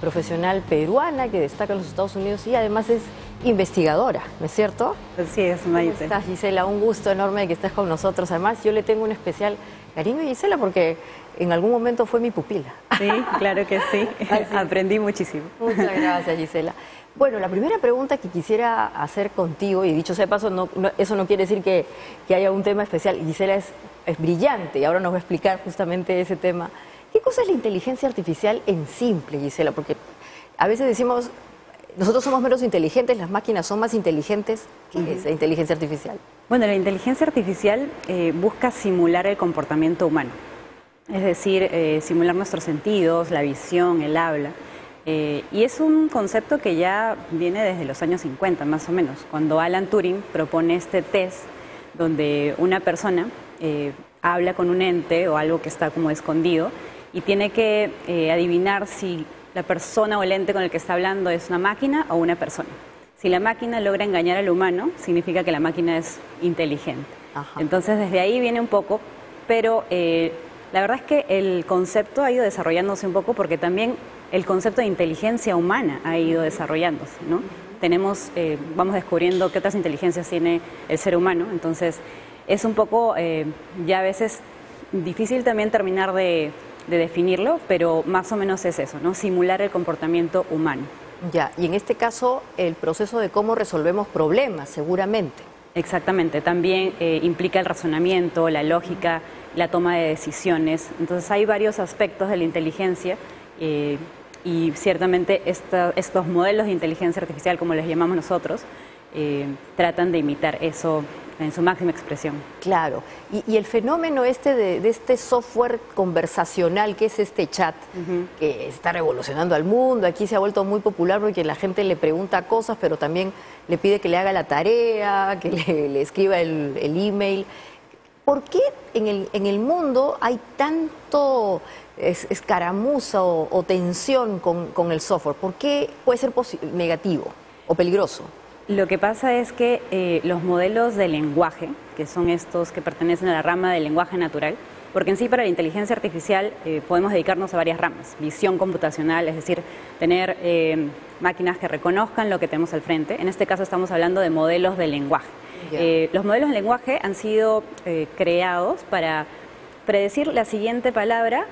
Profesional peruana que destaca en los Estados Unidos y además es investigadora, ¿no es cierto? Así es, Maite. ¿Cómo estás, Gissella? Un gusto enorme que estés con nosotros. Además, yo le tengo un especial cariño a Gissella porque en algún momento fue mi pupila. Sí, claro que sí. Aprendí muchísimo. Muchas gracias, Gissella. Bueno, la primera pregunta que quisiera hacer contigo, y dicho sea de paso, eso no quiere decir que haya un tema especial. Gissella es brillante y ahora nos va a explicar justamente ese tema. ¿Qué cosa es la inteligencia artificial en simple, Gissella? Porque a veces decimos, nosotros somos menos inteligentes, las máquinas son más inteligentes. ¿Qué es la inteligencia artificial? Bueno, la inteligencia artificial busca simular el comportamiento humano. Es decir, simular nuestros sentidos, la visión, el habla. Y es un concepto que ya viene desde los años 50, más o menos, cuando Alan Turing propone este test donde una persona habla con un ente o algo que está como escondido y tiene que adivinar si la persona o el ente con el que está hablando es una máquina o una persona. Si la máquina logra engañar al humano, significa que la máquina es inteligente. Ajá. Entonces, desde ahí viene un poco, pero la verdad es que el concepto ha ido desarrollándose un poco porque también el concepto de inteligencia humana ha ido desarrollándose, ¿no? Tenemos, vamos descubriendo qué otras inteligencias tiene el ser humano, entonces es un poco ya a veces difícil también terminar de definirlo, pero más o menos es eso, ¿no? Simular el comportamiento humano. Ya, y en este caso el proceso de cómo resolvemos problemas, seguramente. Exactamente, también implica el razonamiento, la lógica, la toma de decisiones. Entonces hay varios aspectos de la inteligencia y ciertamente estos modelos de inteligencia artificial, como les llamamos nosotros, tratan de imitar eso en su máxima expresión. Claro, y el fenómeno este de este software conversacional que es este chat, que está revolucionando al mundo, aquí se ha vuelto muy popular porque la gente le pregunta cosas, pero también le pide que le haga la tarea, que le escriba el email. ¿Por qué en el mundo hay tanto escaramuza o tensión con el software? ¿Por qué puede ser negativo o peligroso? Lo que pasa es que los modelos de lenguaje, que son estos que pertenecen a la rama del lenguaje natural, porque en sí para la inteligencia artificial podemos dedicarnos a varias ramas, visión computacional, es decir, tener máquinas que reconozcan lo que tenemos al frente. En este caso estamos hablando de modelos de lenguaje. Yeah. Los modelos de lenguaje han sido creados para predecir la siguiente palabra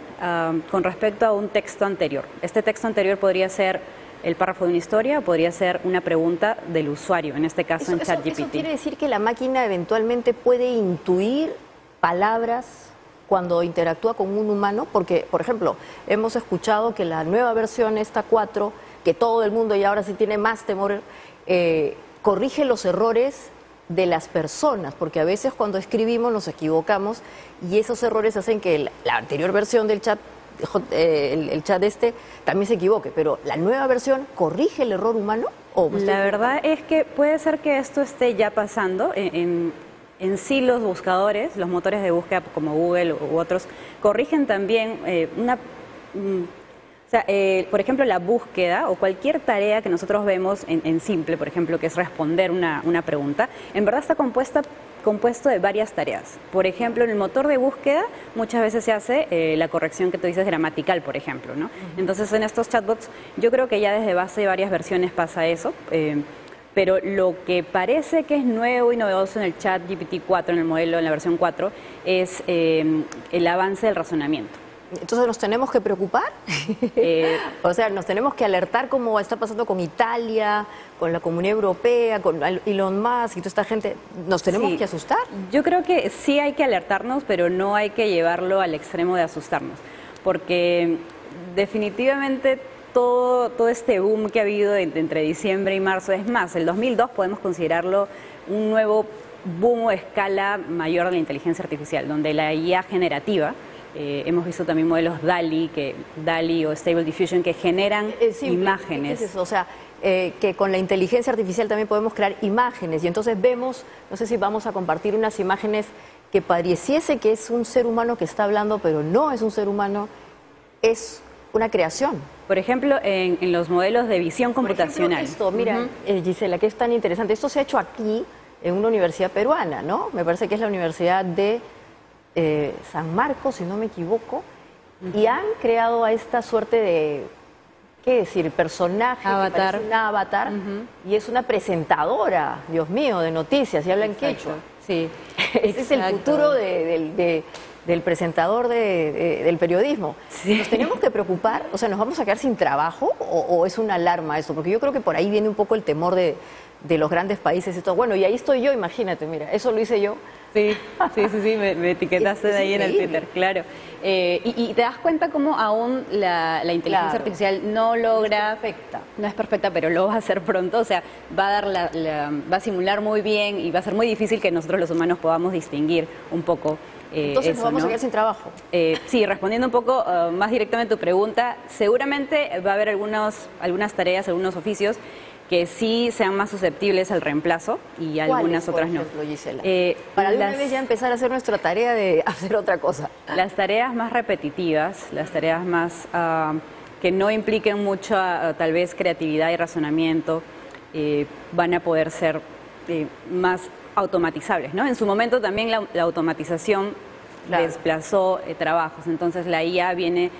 con respecto a un texto anterior. Este texto anterior podría ser el párrafo de una historia, podría ser una pregunta del usuario, en este caso en ChatGPT. ¿Eso quiere decir que la máquina eventualmente puede intuir palabras cuando interactúa con un humano? Porque, por ejemplo, hemos escuchado que la nueva versión, esta 4, que todo el mundo ya ahora sí tiene más temor, corrige los errores de las personas, porque a veces cuando escribimos nos equivocamos y esos errores hacen que la anterior versión del chat el chat también se equivoque, pero ¿la nueva versión corrige el error humano? La verdad es que puede ser que esto esté ya pasando. En sí los buscadores, los motores de búsqueda como Google u otros, corrigen también por ejemplo, la búsqueda o cualquier tarea que nosotros vemos en simple, por ejemplo, que es responder una pregunta, en verdad está compuesto de varias tareas. Por ejemplo, en el motor de búsqueda muchas veces se hace la corrección que tú dices gramatical, por ejemplo, ¿no? Entonces, en estos chatbots, yo creo que ya desde base de varias versiones pasa eso, pero lo que parece que es nuevo y novedoso en el ChatGPT 4, en el modelo, en la versión 4, es el avance del razonamiento. Entonces, ¿nos tenemos que preocupar? O sea, ¿nos tenemos que alertar como está pasando con Italia, con la Comunidad Europea, con Elon Musk y toda esta gente? ¿Nos tenemos que asustar? Yo creo que sí hay que alertarnos, pero no hay que llevarlo al extremo de asustarnos. Porque definitivamente todo este boom que ha habido entre diciembre y marzo, es más, el 2002 podemos considerarlo un nuevo boom a escala mayor de la inteligencia artificial, donde la IA generativa. Hemos visto también modelos DALI o Stable Diffusion que generan imágenes. ¿Qué es eso? O sea, que con la inteligencia artificial también podemos crear imágenes y entonces vemos, no sé si vamos a compartir unas imágenes que pareciese que es un ser humano que está hablando, pero no es un ser humano, es una creación. Por ejemplo, en los modelos de visión computacional. Por ejemplo, esto, mira, Gissella, que es tan interesante. Esto se ha hecho aquí en una universidad peruana, ¿no? Me parece que es la Universidad de San Marcos, si no me equivoco, y han creado a esta suerte de ¿qué decir? Personaje, avatar. Que parece un avatar, y es una presentadora, Dios mío, de noticias, y habla en quechua. Sí. Ese es el futuro del presentador del periodismo. Sí. ¿Nos tenemos que preocupar? O sea, ¿nos vamos a quedar sin trabajo o es una alarma eso? Porque yo creo que por ahí viene un poco el temor de los grandes países. Esto. Bueno, y ahí estoy yo, imagínate, mira, eso lo hice yo. Sí, sí, sí, sí, me etiquetaste de ahí en el Twitter, claro. Y te das cuenta cómo aún la inteligencia artificial no logra... No es perfecta, pero lo va a hacer pronto. O sea, va a, va a simular muy bien y va a ser muy difícil que nosotros los humanos podamos distinguir un poco. Entonces nos vamos a quedar sin trabajo. Sí, respondiendo un poco más directamente a tu pregunta, seguramente va a haber algunas tareas, algunos oficios que sí sean más susceptibles al reemplazo y algunas otras no. ¿Cuáles, por ejemplo, Gissella? Para alguna vez ya empezar a hacer nuestra tarea de hacer otra cosa. Las tareas más repetitivas, las tareas más que no impliquen mucha, tal vez, creatividad y razonamiento, van a poder ser más automatizables, ¿no? En su momento también la automatización desplazó trabajos, entonces la IA viene...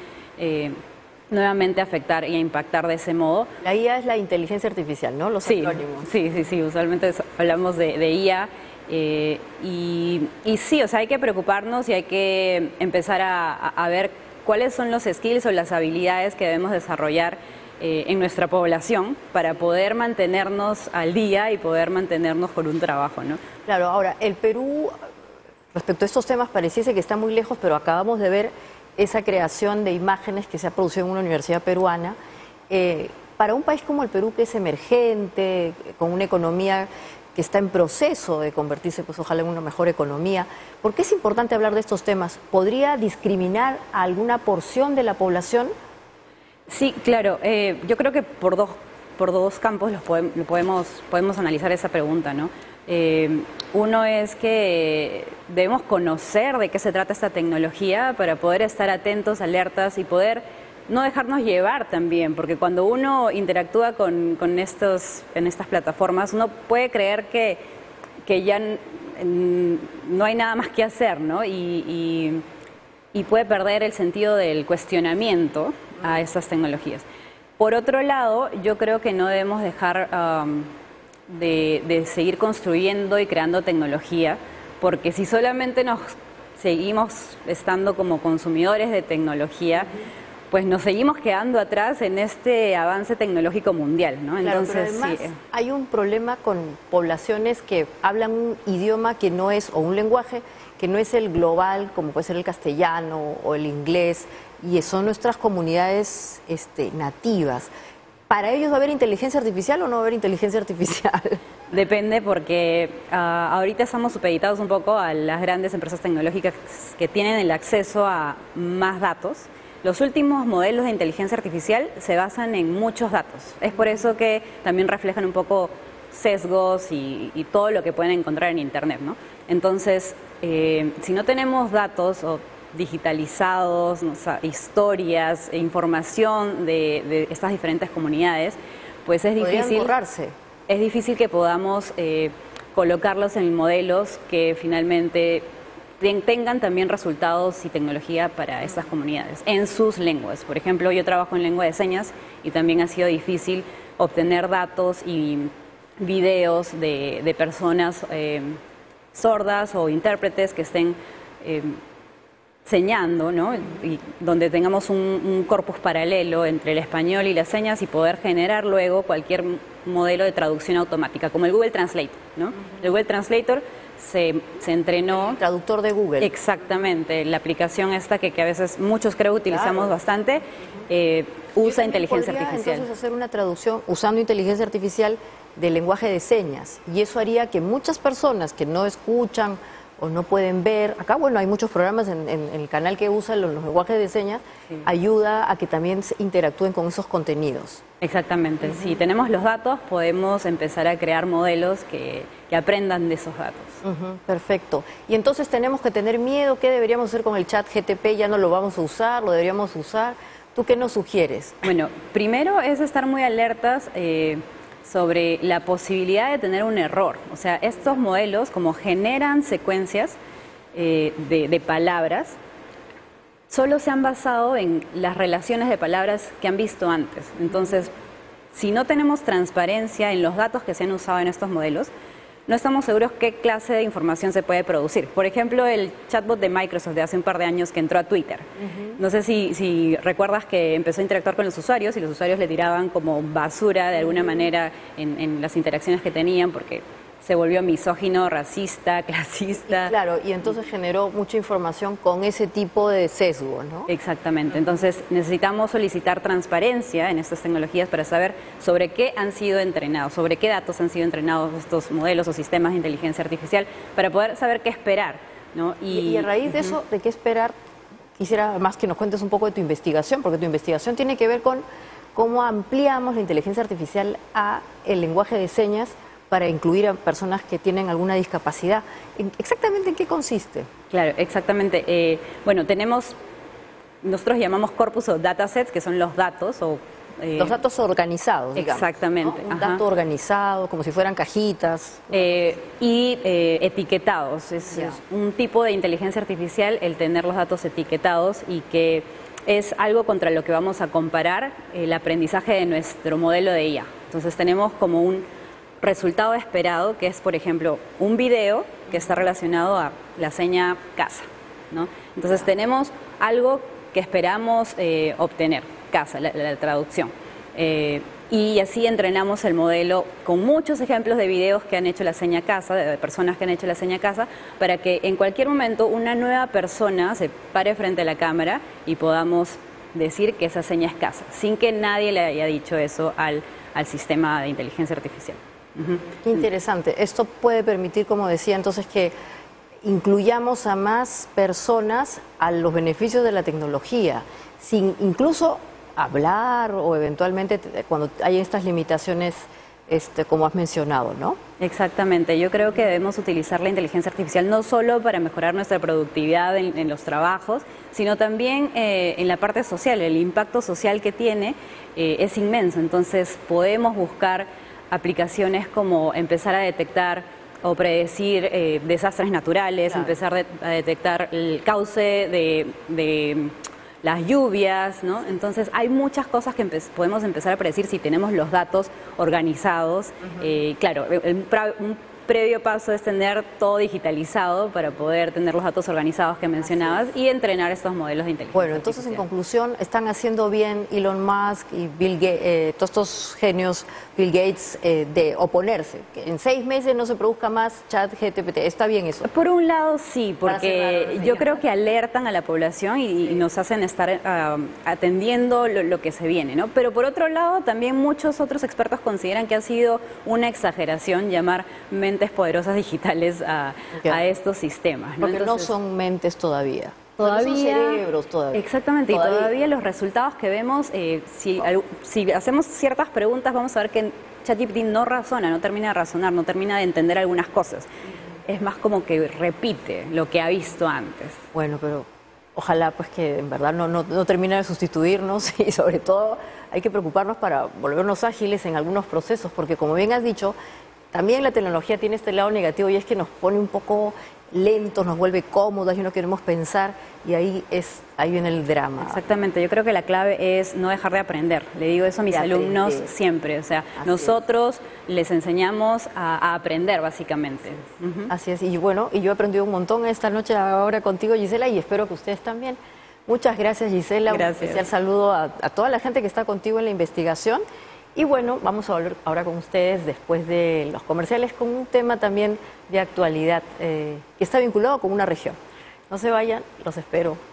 nuevamente afectar y a impactar de ese modo. La IA es la inteligencia artificial, ¿no? Los acrónimos. Sí, sí, sí, usualmente hablamos de IA y sí, o sea, hay que preocuparnos y hay que empezar a ver cuáles son los skills o las habilidades que debemos desarrollar en nuestra población para poder mantenernos al día y poder mantenernos con un trabajo, ¿no? Claro, ahora, el Perú, respecto a estos temas, pareciese que está muy lejos, pero acabamos de ver esa creación de imágenes que se ha producido en una universidad peruana. Para un país como el Perú, que es emergente, con una economía que está en proceso de convertirse, pues ojalá, en una mejor economía, ¿por qué es importante hablar de estos temas? ¿Podría discriminar a alguna porción de la población? Sí, claro. Yo creo que por dos campos podemos analizar esa pregunta, ¿no? Uno es que debemos conocer de qué se trata esta tecnología para poder estar atentos, alertas y poder no dejarnos llevar también, porque cuando uno interactúa en estas plataformas, uno puede creer que ya no hay nada más que hacer, ¿no? Y puede perder el sentido del cuestionamiento a estas tecnologías. Por otro lado, yo creo que no debemos dejar... De seguir construyendo y creando tecnología, porque si solamente nos seguimos estando como consumidores de tecnología, pues nos seguimos quedando atrás en este avance tecnológico mundial, ¿no? Entonces, claro, pero además, hay un problema con poblaciones que hablan un idioma que no es, o un lenguaje que no es el global, como puede ser el castellano o el inglés, y son nuestras comunidades nativas. ¿Para ellos va a haber inteligencia artificial o no va a haber inteligencia artificial? Depende, porque ahorita estamos supeditados un poco a las grandes empresas tecnológicas que tienen el acceso a más datos. Los últimos modelos de inteligencia artificial se basan en muchos datos. Es por eso que también reflejan un poco sesgos y todo lo que pueden encontrar en Internet, ¿no? Entonces, si no tenemos datos o digitalizados, o sea, historias e información de estas diferentes comunidades, pues es difícil borrarse. Es difícil que podamos colocarlos en modelos que finalmente tengan también resultados y tecnología para estas comunidades, en sus lenguas. Por ejemplo, yo trabajo en lengua de señas y también ha sido difícil obtener datos y videos de personas sordas o intérpretes que estén... señando, ¿no? Y donde tengamos un corpus paralelo entre el español y las señas y poder generar luego cualquier modelo de traducción automática, como el Google Translate, ¿no? El Google Translator se entrenó... El traductor de Google. Exactamente, la aplicación esta que a veces muchos creo utilizamos bastante, usa inteligencia artificial. Entonces hacer una traducción usando inteligencia artificial del lenguaje de señas, y eso haría que muchas personas que no escuchan o no pueden ver, acá bueno hay muchos programas en el canal que usan los lenguajes de señas, ayuda a que también interactúen con esos contenidos. Exactamente, si tenemos los datos podemos empezar a crear modelos que aprendan de esos datos. Perfecto, y entonces tenemos que tener miedo. ¿Qué deberíamos hacer con el ChatGPT? ¿Ya no lo vamos a usar? ¿Lo deberíamos usar? ¿Tú qué nos sugieres? Bueno, primero es estar muy alertas sobre la posibilidad de tener un error. O sea, estos modelos, como generan secuencias de palabras, solo se han basado en las relaciones de palabras que han visto antes. Entonces, si no tenemos transparencia en los datos que se han usado en estos modelos, no estamos seguros qué clase de información se puede producir. Por ejemplo, el chatbot de Microsoft de hace un par de años que entró a Twitter. No sé si recuerdas que empezó a interactuar con los usuarios y los usuarios le tiraban como basura de alguna manera en las interacciones que tenían porque se volvió misógino, racista, clasista. Y claro, y entonces generó mucha información con ese tipo de sesgo, ¿no? Exactamente. Entonces necesitamos solicitar transparencia en estas tecnologías para saber sobre qué han sido entrenados, sobre qué datos han sido entrenados estos modelos o sistemas de inteligencia artificial para poder saber qué esperar, ¿no? Y a raíz de eso, de qué esperar, quisiera más que nos cuentes un poco de tu investigación, porque tu investigación tiene que ver con cómo ampliamos la inteligencia artificial a el lenguaje de señas para incluir a personas que tienen alguna discapacidad. ¿Exactamente en qué consiste? Claro, exactamente. Bueno, tenemos, nosotros llamamos corpus o datasets, que son los datos o... los datos organizados, digamos. Exactamente. ¿No? Un dato organizado, como si fueran cajitas. Y etiquetados. Es un tipo de inteligencia artificial el tener los datos etiquetados y que es algo contra lo que vamos a comparar el aprendizaje de nuestro modelo de IA. Entonces tenemos como un resultado esperado, que es, por ejemplo, un video que está relacionado a la seña casa, ¿no? Entonces tenemos algo que esperamos obtener, casa, la traducción. Y así entrenamos el modelo con muchos ejemplos de videos que han hecho la seña casa, de personas que han hecho la seña casa, para que en cualquier momento una nueva persona se pare frente a la cámara y podamos decir que esa seña es casa, sin que nadie le haya dicho eso al sistema de inteligencia artificial. Qué interesante. Esto puede permitir, como decía entonces, que incluyamos a más personas a los beneficios de la tecnología, sin incluso hablar o eventualmente cuando hay estas limitaciones, como has mencionado, ¿no? Exactamente. Yo creo que debemos utilizar la inteligencia artificial no solo para mejorar nuestra productividad en los trabajos, sino también en la parte social. El impacto social que tiene es inmenso. Entonces podemos buscar aplicaciones como empezar a detectar o predecir desastres naturales, claro, empezar a detectar el cauce de las lluvias, ¿no? Entonces hay muchas cosas que podemos empezar a predecir si tenemos los datos organizados. Claro, un previo paso es tener todo digitalizado para poder tener los datos organizados que mencionabas y entrenar estos modelos de inteligencia Bueno, entonces artificial. En conclusión, están haciendo bien Elon Musk y Bill Gates, todos estos genios, Bill Gates, de oponerse. Que en 6 meses no se produzca más ChatGPT. ¿Está bien eso? Por un lado sí, porque yo creo que alertan a la población y nos hacen estar atendiendo lo que se viene, ¿no? Pero por otro lado, también muchos otros expertos consideran que ha sido una exageración llamar poderosas digitales a estos sistemas, ¿no? Porque entonces, no son mentes todavía, no son cerebros todavía. Exactamente, y todavía los resultados que vemos, si hacemos ciertas preguntas vamos a ver que ChatGPT no razona, no termina de razonar, no termina de entender algunas cosas. Es más como que repite lo que ha visto antes. Bueno, pero ojalá pues que en verdad no termine de sustituirnos y sobre todo hay que preocuparnos para volvernos ágiles en algunos procesos, porque como bien has dicho, también la tecnología tiene este lado negativo y es que nos pone un poco lentos, nos vuelve cómodos y no queremos pensar y ahí viene el drama. Exactamente, yo creo que la clave es no dejar de aprender. Le digo eso a mis alumnos siempre, o sea, nosotros les enseñamos a aprender básicamente. Así es, y bueno, y yo he aprendido un montón esta noche ahora contigo, Gissella, y espero que ustedes también. Muchas gracias, Gissella, un especial saludo a toda la gente que está contigo en la investigación. Y bueno, vamos a volver ahora con ustedes después de los comerciales con un tema también de actualidad que está vinculado con una región. No se vayan, los espero.